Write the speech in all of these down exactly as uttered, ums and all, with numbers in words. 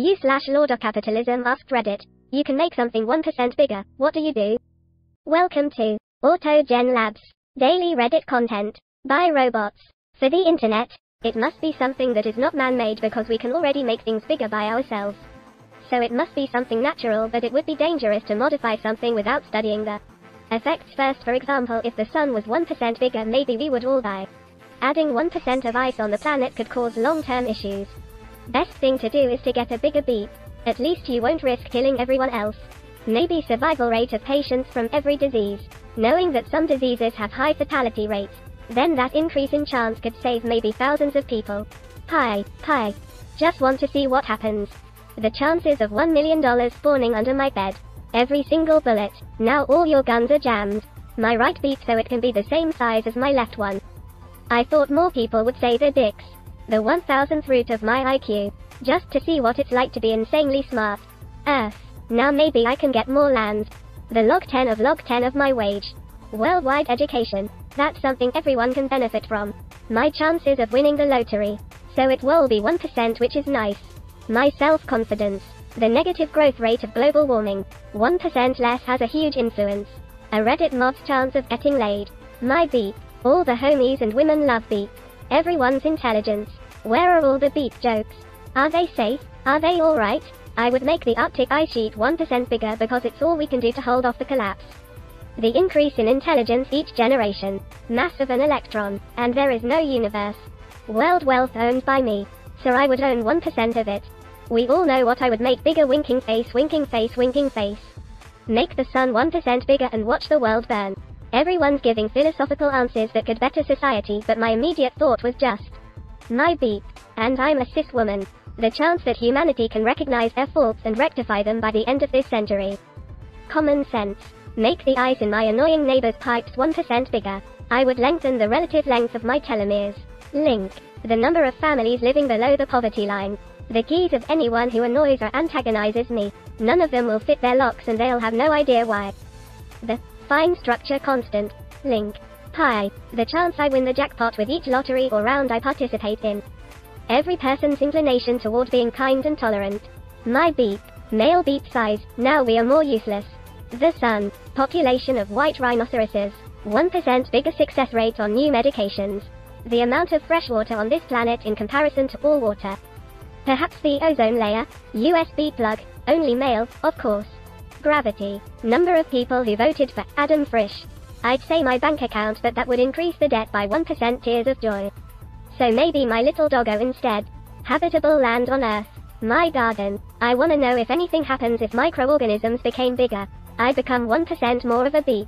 You slash Lord of Capitalism asked Reddit. You can make something one percent bigger, what do you do? Welcome to AutoGen Labs. Daily Reddit content. By robots. For the internet, it must be something that is not man-made because we can already make things bigger by ourselves. So it must be something natural, but it would be dangerous to modify something without studying the effects first. For example, if the sun was one percent bigger, maybe we would all die. Adding one percent of ice on the planet could cause long-term issues. Best thing to do is to get a bigger beat. At least you won't risk killing everyone else. Maybe survival rate of patients from every disease. Knowing that some diseases have high fatality rates, then that increase in chance could save maybe thousands of people. Pie, pie. Just want to see what happens. The chances of one million dollars spawning under my bed. Every single bullet. Now all your guns are jammed. My right beat so it can be the same size as my left one. I thought more people would say their dicks. The one thousandth root of my I Q. Just to see what it's like to be insanely smart. Earth. Now maybe I can get more land. The log ten of log ten of my wage. Worldwide education. That's something everyone can benefit from. My chances of winning the lottery. So it will be one percent, which is nice. My self-confidence. The negative growth rate of global warming. one percent less has a huge influence. A Reddit mob's chance of getting laid. My beep. All the homies and women love beep. Everyone's intelligence. Where are all the beep jokes? Are they safe? Are they alright? I would make the Arctic ice sheet one percent bigger because it's all we can do to hold off the collapse. The increase in intelligence each generation. Mass of an electron. And there is no universe. World wealth owned by me. So I would own one percent of it. We all know what I would make bigger. Winking face, winking face, winking face. Make the sun one percent bigger and watch the world burn. Everyone's giving philosophical answers that could better society, but my immediate thought was just my beep. And I'm a cis woman. The chance that humanity can recognize their faults and rectify them by the end of this century. Common sense. Make the ice in my annoying neighbor's pipes one percent bigger. I would lengthen the relative length of my telomeres. Link. The number of families living below the poverty line. The keys of anyone who annoys or antagonizes me. None of them will fit their locks and they'll have no idea why. The fine structure constant. Link. Pi. The chance I win the jackpot with each lottery or round I participate in. Every person's inclination toward being kind and tolerant. My beep. Male beep size. Now we are more useless. The sun. Population of white rhinoceroses. one percent bigger. Success rate on new medications. The amount of fresh water on this planet in comparison to all water. Perhaps the ozone layer. U S B plug. Only male, of course. Gravity. Number of people who voted for Adam Frisch. I'd say my bank account, but that would increase the debt by one percent. Tears of joy. So maybe my little doggo instead. Habitable land on Earth. My garden. I wanna know if anything happens if microorganisms became bigger. I become one percent more of a beep.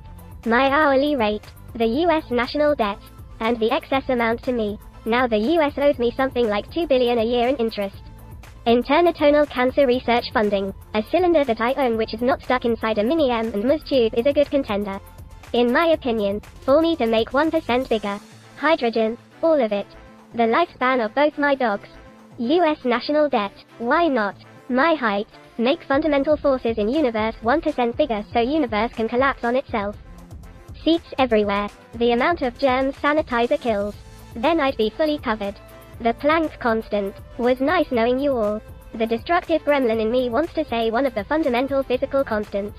My hourly rate. The U S national debt. And the excess amount to me. Now the U S owes me something like two billion dollars a year in interest. International cancer research funding. A cylinder that I own which is not stuck inside a mini M and M's tube is a good contender. In my opinion, for me to make one percent bigger. Hydrogen. All of it. The lifespan of both my dogs. U S national debt. Why not? My height. Make fundamental forces in universe one percent bigger so universe can collapse on itself. Seats everywhere. The amount of germs sanitizer kills. Then I'd be fully covered. The Planck constant. Was nice knowing you all. The destructive gremlin in me wants to say one of the fundamental physical constants.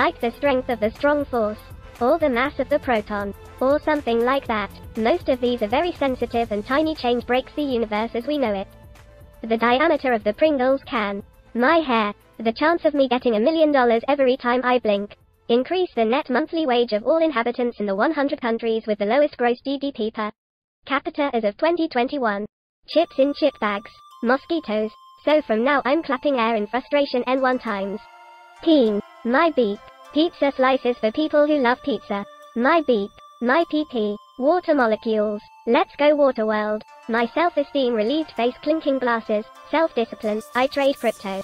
Like the strength of the strong force. Or the mass of the proton. Or something like that. Most of these are very sensitive and tiny change breaks the universe as we know it. The diameter of the Pringles can. My hair. The chance of me getting a million dollars every time I blink. Increase the net monthly wage of all inhabitants in the one hundred countries with the lowest gross G D P per capita as of twenty twenty-one. Chips in chip bags. Mosquitoes. So from now I'm clapping air in frustration N one times. Teen. My beep. Pizza slices for people who love pizza. My beep. My P P. Water molecules. Let's go water world. My self-esteem relieved face clinking glasses. Self-discipline. I trade crypto.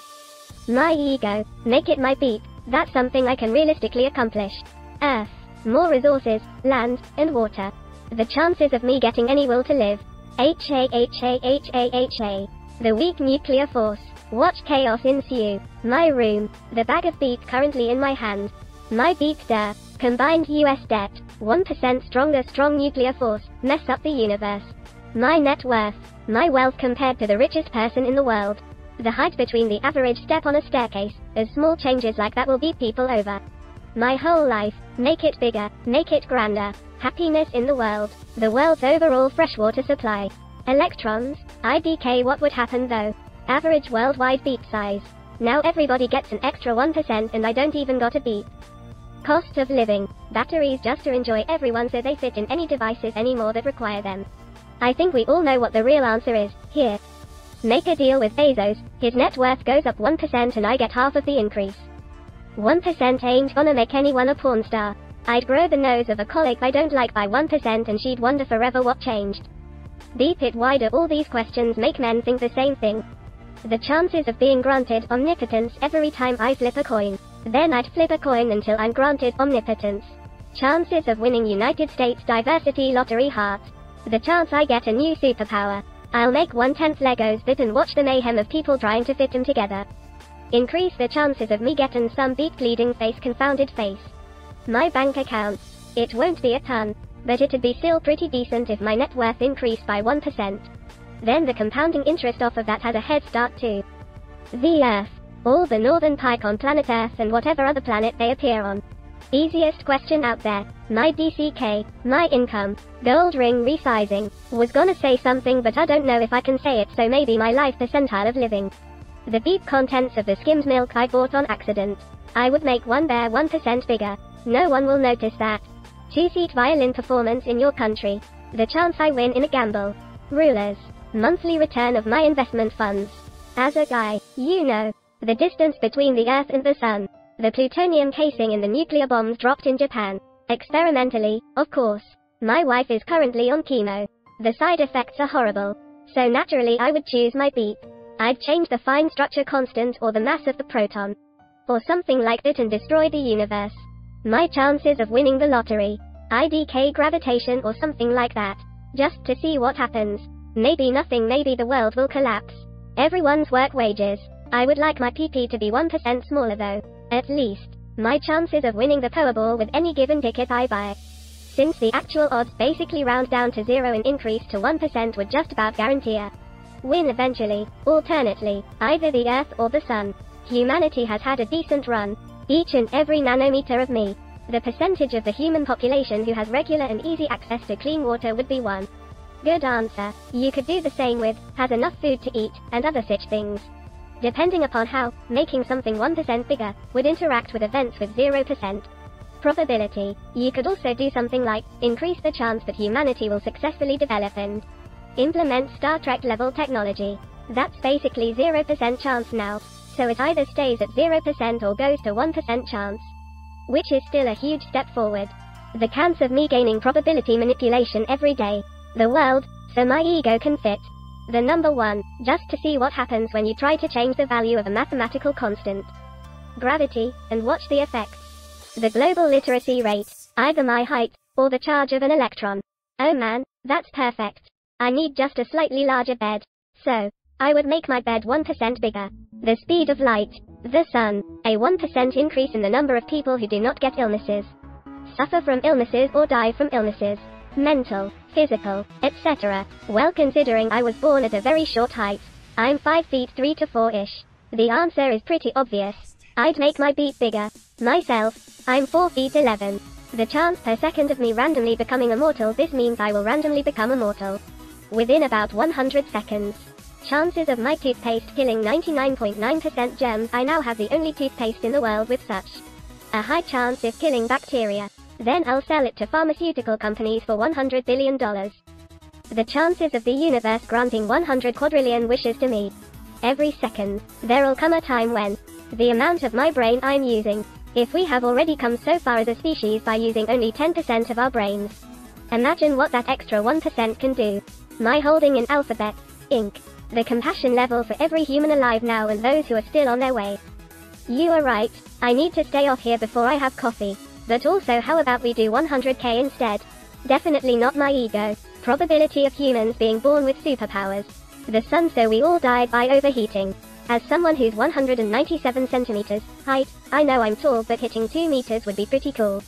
My ego. Make it my beep. That's something I can realistically accomplish. Earth. More resources. Land. And water. The chances of me getting any will to live. H A H A H A H A. The weak nuclear force. Watch chaos ensue. My room. The bag of beep currently in my hand. My beep der. Combined U S debt. one percent stronger. Strong nuclear force. Mess up the universe. My net worth. My wealth compared to the richest person in the world. The height between the average step on a staircase, as small changes like that will beat people over. My whole life, make it bigger, make it grander. Happiness in the world, the world's overall freshwater supply. Electrons, I B K. What would happen though? Average worldwide beat size. Now everybody gets an extra one percent and I don't even got a beat. Cost of living. Batteries just to enjoy everyone so they fit in any devices anymore that require them. I think we all know what the real answer is, here. Make a deal with Bezos, his net worth goes up one percent and I get half of the increase. one percent ain't gonna make anyone a porn star. I'd grow the nose of a colic I don't like by one percent and she'd wonder forever what changed. Deep it wider. All these questions make men think the same thing. The chances of being granted omnipotence every time I flip a coin. Then I'd flip a coin until I'm granted omnipotence. Chances of winning United States Diversity Lottery heart. The chance I get a new superpower. I'll make one-tenth Legos bit and watch the mayhem of people trying to fit them together. Increase the chances of me getting some beat bleeding face confounded face. My bank account. It won't be a ton, but it'd be still pretty decent if my net worth increased by one percent. Then the compounding interest off of that had a head start too. The Earth. All the northern pike on planet Earth and whatever other planet they appear on. Easiest question out there. My D C K, my income, gold ring resizing. Was gonna say something but I don't know if I can say it, so maybe my life percentile of living. The deep contents of the skimmed milk I bought on accident. I would make one bear one percent bigger. No one will notice that. Two-seat violin performance in your country. The chance I win in a gamble. Rulers. Monthly return of my investment funds. As a guy, you know. The distance between the Earth and the Sun. The plutonium casing in the nuclear bombs dropped in Japan. Experimentally, of course. My wife is currently on chemo. The side effects are horrible. So naturally I would choose my beep. I'd change the fine structure constant or the mass of the proton. Or something like that and destroy the universe. My chances of winning the lottery. I D K gravitation or something like that. Just to see what happens. Maybe nothing, maybe the world will collapse. Everyone's work wages. I would like my P P to be one percent smaller though. At least. My chances of winning the Powerball with any given ticket I buy. Since the actual odds basically round down to zero, an increase to one percent would just about guarantee a win eventually, alternately, either the Earth or the Sun. Humanity has had a decent run. Each and every nanometer of me. The percentage of the human population who has regular and easy access to clean water would be one. Good answer. You could do the same with, has enough food to eat, and other such things. Depending upon how, making something one percent bigger, would interact with events with zero percent probability. You could also do something like, increase the chance that humanity will successfully develop and implement Star Trek level technology. That's basically zero percent chance now. So it either stays at zero percent or goes to one percent chance. Which is still a huge step forward. The chance of me gaining probability manipulation every day. The world, so my ego can fit. The number one, just to see what happens when you try to change the value of a mathematical constant. Gravity, and watch the effects. The global literacy rate, either my height, or the charge of an electron. Oh man, that's perfect. I need just a slightly larger bed. So, I would make my bed one percent bigger. The speed of light, the sun, a one percent increase in the number of people who do not get illnesses, suffer from illnesses or die from illnesses. Mental, physical, et cetera. Well, considering I was born at a very short height, I'm five feet three to four-ish. The answer is pretty obvious. I'd make my beat bigger. Myself, I'm four feet eleven. The chance per second of me randomly becoming immortal. This means I will randomly become immortal within about one hundred seconds. Chances of my toothpaste killing ninety-nine point nine percent germs. I now have the only toothpaste in the world with such a high chance of killing bacteria. Then I'll sell it to pharmaceutical companies for one hundred billion dollars. The chances of the universe granting one hundred quadrillion wishes to me. Every second, there'll come a time when the amount of my brain I'm using, if we have already come so far as a species by using only ten percent of our brains. Imagine what that extra one percent can do. My holding in Alphabet, Incorporated. The compassion level for every human alive now and those who are still on their way. You are right, I need to stay off here before I have coffee. But also, how about we do one hundred K instead? Definitely not my ego. Probability of humans being born with superpowers. The sun, so we all died by overheating. As someone who's one hundred ninety-seven centimeters height, I know I'm tall, but hitting two meters would be pretty cool.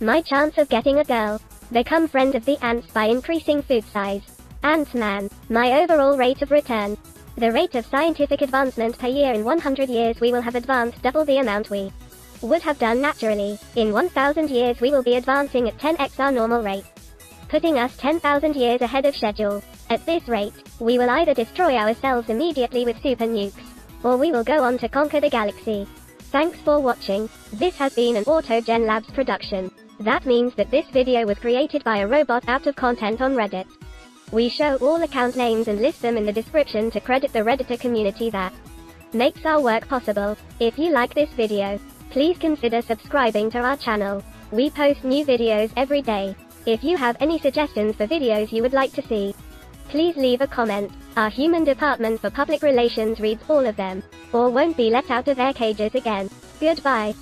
My chance of getting a girl. Become friend of the ants by increasing food size. Ant-Man, my overall rate of return. the rate of scientific advancement per year in one hundred years we will have advanced double the amount we would have done naturally. In one thousand years we will be advancing at ten x our normal rate, putting us ten thousand years ahead of schedule. At this rate, we will either destroy ourselves immediately with super nukes, or we will go on to conquer the galaxy. Thanks for watching. This has been an AutoGen Labs production. That means that this video was created by a robot out of content on Reddit. We show all account names and list them in the description to credit the Redditor community that makes our work possible. If you like this video, please consider subscribing to our channel. We post new videos every day. If you have any suggestions for videos you would like to see, please leave a comment. Our human department for public relations reads all of them, or won't be let out of their cages again. Goodbye.